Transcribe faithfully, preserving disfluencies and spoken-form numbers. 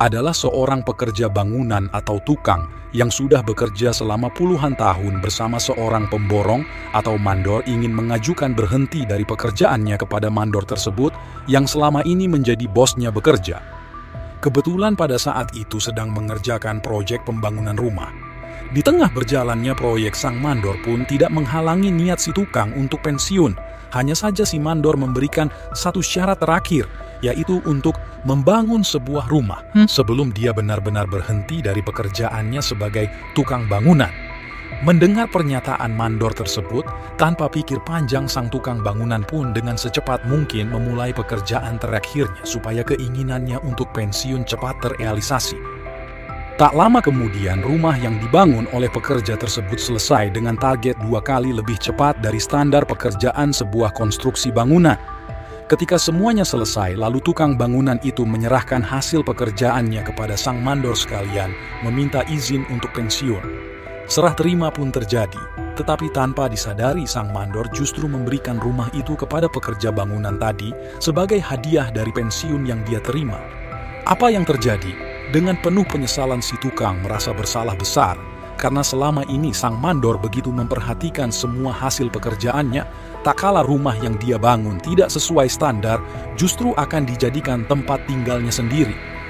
adalah seorang pekerja bangunan atau tukang yang sudah bekerja selama puluhan tahun bersama seorang pemborong atau mandor ingin mengajukan berhenti dari pekerjaannya kepada mandor tersebut yang selama ini menjadi bosnya bekerja. Kebetulan pada saat itu sedang mengerjakan proyek pembangunan rumah. Di tengah berjalannya proyek, sang mandor pun tidak menghalangi niat si tukang untuk pensiun. Hanya saja si mandor memberikan satu syarat terakhir, yaitu untuk membangun sebuah rumah sebelum dia benar-benar berhenti dari pekerjaannya sebagai tukang bangunan. Mendengar pernyataan mandor tersebut, tanpa pikir panjang sang tukang bangunan pun dengan secepat mungkin memulai pekerjaan terakhirnya supaya keinginannya untuk pensiun cepat terrealisasi. Tak lama kemudian, rumah yang dibangun oleh pekerja tersebut selesai dengan target dua kali lebih cepat dari standar pekerjaan sebuah konstruksi bangunan. Ketika semuanya selesai, lalu tukang bangunan itu menyerahkan hasil pekerjaannya kepada sang mandor sekalian, meminta izin untuk pensiun. Serah terima pun terjadi, tetapi tanpa disadari sang mandor justru memberikan rumah itu kepada pekerja bangunan tadi sebagai hadiah dari pensiun yang dia terima. Apa yang terjadi? Dengan penuh penyesalan, si tukang merasa bersalah besar karena selama ini sang mandor begitu memperhatikan semua hasil pekerjaannya. Tak kala rumah yang dia bangun tidak sesuai standar, justru akan dijadikan tempat tinggalnya sendiri.